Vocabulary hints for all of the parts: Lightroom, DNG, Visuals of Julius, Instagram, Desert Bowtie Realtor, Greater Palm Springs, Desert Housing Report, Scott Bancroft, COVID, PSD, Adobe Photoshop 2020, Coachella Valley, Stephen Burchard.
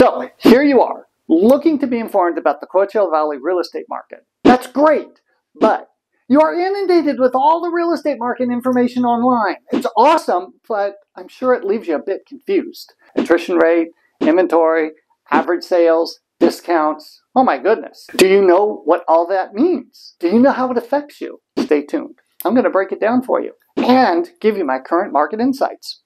So here you are, looking to be informed about the Coachella Valley real estate market. That's great, but you are inundated with all the real estate market information online. It's awesome, but I'm sure it leaves you a bit confused. Attrition rate, inventory, average sales, discounts. Oh my goodness. Do you know what all that means? Do you know how it affects you? Stay tuned. I'm going to break it down for you and give you my current market insights.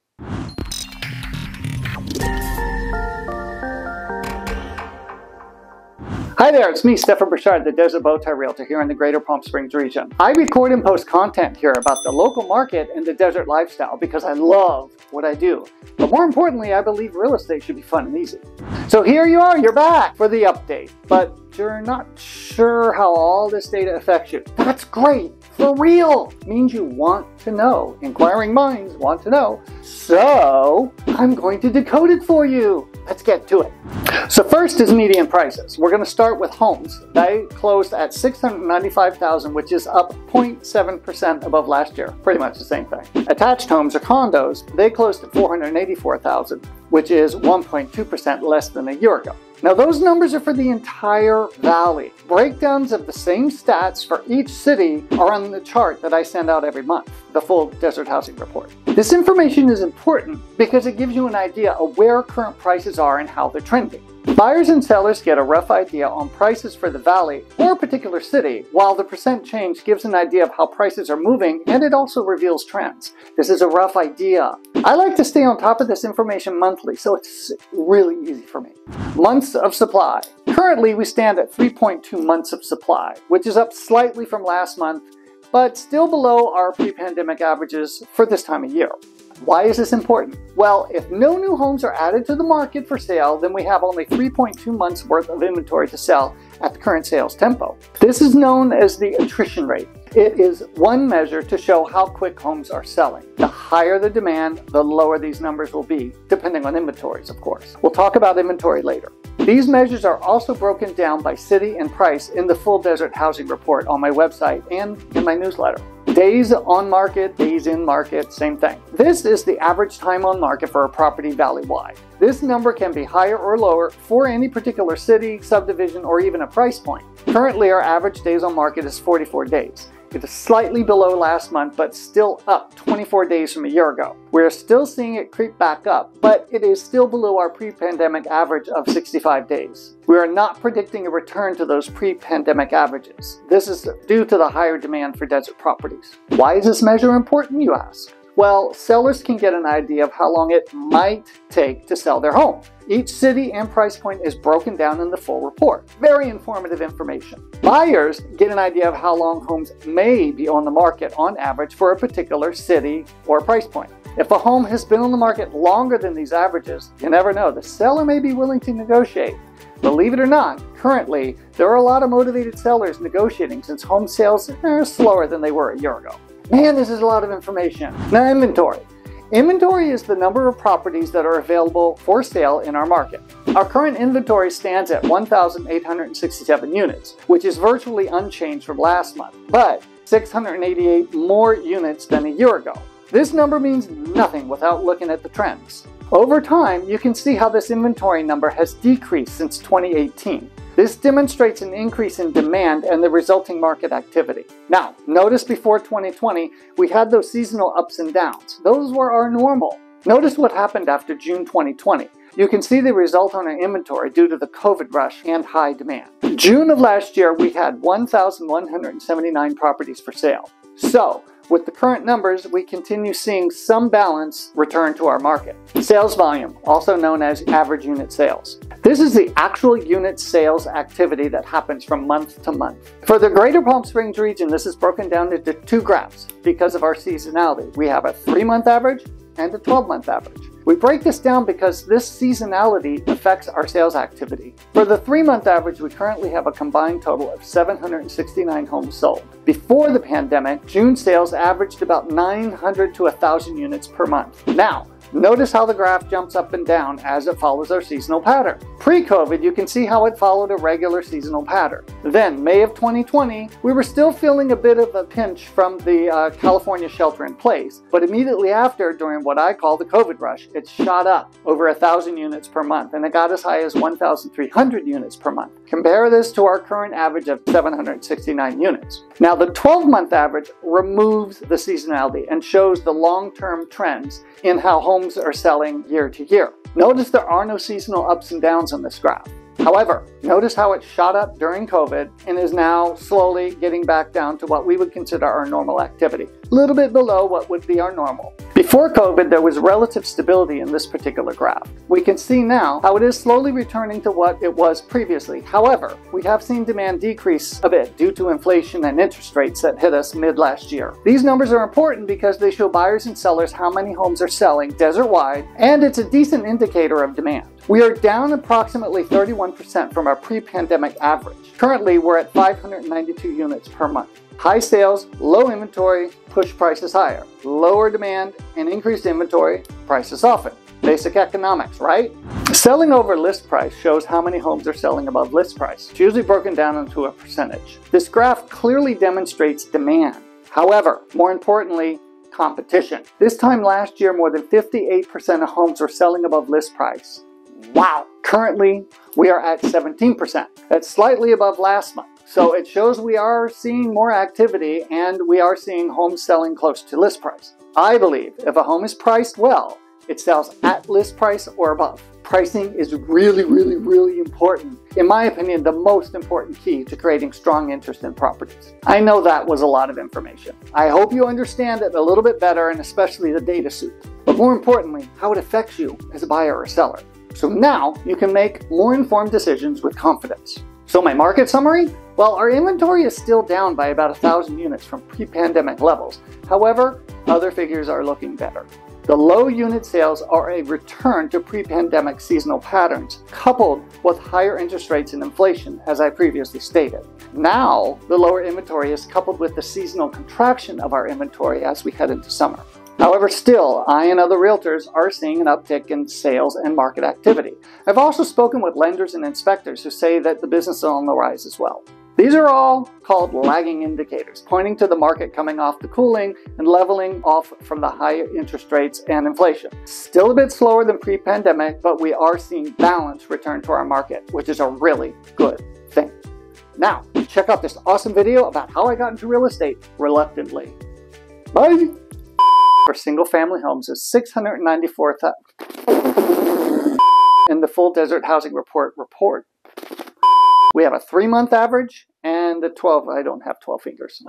Hi there, it's me, Stephen Burchard, the Desert Bowtie Realtor here in the Greater Palm Springs region. I record and post content here about the local market and the desert lifestyle because I love what I do. But more importantly, I believe real estate should be fun and easy. So here you are, you're back for the update, but you're not sure how all this data affects you. That's great, for real. It means you want to know. Inquiring minds want to know. So I'm going to decode it for you. Let's get to it. So first is median prices. We're going to start with homes. They closed at $695,000, which is up 0.7% above last year. Pretty much the same thing. Attached homes or condos, they closed at $484,000, which is 1.2% less than a year ago. Now those numbers are for the entire valley. Breakdowns of the same stats for each city are on the chart that I send out every month, the full Desert Housing Report. This information is important because it gives you an idea of where current prices are and how they're trending. Buyers and sellers get a rough idea on prices for the valley or a particular city, while the percent change gives an idea of how prices are moving, and it also reveals trends. This is a rough idea. I like to stay on top of this information monthly, so it's really easy for me. Months of supply. Currently, we stand at 3.2 months of supply, which is up slightly from last month, but still below our pre-pandemic averages for this time of year. Why is this important? Well, if no new homes are added to the market for sale, then we have only 3.2 months worth of inventory to sell at the current sales tempo. This is known as the attrition rate. It is one measure to show how quick homes are selling. The higher the demand, the lower these numbers will be, depending on inventories, of course. We'll talk about inventory later. These measures are also broken down by city and price in the full Desert Housing Report on my website and in my newsletter. Days on market, days in market, same thing. This is the average time on market for a property valley-wide. This number can be higher or lower for any particular city, subdivision, or even a price point. Currently, our average days on market is 44 days. It is slightly below last month, but still up 24 days from a year ago. We're still seeing it creep back up, but it is still below our pre-pandemic average of 65 days. We are not predicting a return to those pre-pandemic averages. This is due to the higher demand for desert properties. Why is this measure important, you ask? Well, sellers can get an idea of how long it might take to sell their home. Each city and price point is broken down in the full report. Very informative information. Buyers get an idea of how long homes may be on the market on average for a particular city or price point. If a home has been on the market longer than these averages, you never know. The seller may be willing to negotiate. Believe it or not, currently, there are a lot of motivated sellers negotiating since home sales are slower than they were a year ago. Man, this is a lot of information. Now, inventory. Inventory is the number of properties that are available for sale in our market. Our current inventory stands at 1,867 units, which is virtually unchanged from last month, but 688 more units than a year ago. This number means nothing without looking at the trends. Over time, you can see how this inventory number has decreased since 2018. This demonstrates an increase in demand and the resulting market activity. Now, notice before 2020, we had those seasonal ups and downs. Those were our normal. Notice what happened after June 2020. You can see the result on our inventory due to the COVID rush and high demand. June of last year, we had 1,179 properties for sale. So, with the current numbers, we continue seeing some balance return to our market. Sales volume, also known as average unit sales. This is the actual unit sales activity that happens from month to month. For the Greater Palm Springs region, this is broken down into two graphs because of our seasonality. We have a 3-month average and a 12-month average. We break this down because this seasonality affects our sales activity. For the 3-month average, we currently have a combined total of 769 homes sold. Before the pandemic, June sales averaged about 900 to 1,000 units per month. Now, Notice how the graph jumps up and down as it follows our seasonal pattern. Pre-COVID, you can see how it followed a regular seasonal pattern. Then May of 2020, we were still feeling a bit of a pinch from the California shelter in place, but immediately after, during what I call the COVID rush, it shot up over 1,000 units per month, and it got as high as 1,300 units per month. Compare this to our current average of 769 units. Now, the 12-month average removes the seasonality and shows the long-term trends in how homes are selling year to year. Notice there are no seasonal ups and downs on this graph. However, notice how it shot up during COVID and is now slowly getting back down to what we would consider our normal activity, a little bit below what would be our normal. Before COVID, there was relative stability in this particular graph. We can see now how it is slowly returning to what it was previously. However, we have seen demand decrease a bit due to inflation and interest rates that hit us mid last year. These numbers are important because they show buyers and sellers how many homes are selling desert-wide, and it's a decent indicator of demand. We are down approximately 31% from our pre-pandemic average. Currently, we're at 592 units per month. High sales, low inventory, push prices higher. Lower demand and increased inventory, prices often. Basic economics, right? Selling over list price shows how many homes are selling above list price. It's usually broken down into a percentage. This graph clearly demonstrates demand. However, more importantly, competition. This time last year, more than 58% of homes were selling above list price. Wow! Currently, we are at 17%. That's slightly above last month. So it shows we are seeing more activity and we are seeing homes selling close to list price. I believe if a home is priced well, it sells at list price or above. Pricing is really important. In my opinion, the most important key to creating strong interest in properties. I know that was a lot of information. I hope you understand it a little bit better, and especially the data soup. But more importantly, how it affects you as a buyer or seller. So now you can make more informed decisions with confidence. So my market summary? Well, our inventory is still down by about 1,000 units from pre-pandemic levels. However, other figures are looking better. The low unit sales are a return to pre-pandemic seasonal patterns, coupled with higher interest rates and inflation, as I previously stated. Now, the lower inventory is coupled with the seasonal contraction of our inventory as we head into summer. However, still, I and other realtors are seeing an uptick in sales and market activity. I've also spoken with lenders and inspectors who say that the business is on the rise as well. These are all called lagging indicators, pointing to the market coming off the cooling and leveling off from the higher interest rates and inflation. Still a bit slower than pre-pandemic, but we are seeing balance return to our market, which is a really good thing. Now, check out this awesome video about how I got into real estate reluctantly. Bye! For single-family homes is $694,000 in the full Desert Housing Report. We have a 3-month average and the 12, I don't have 12 fingers.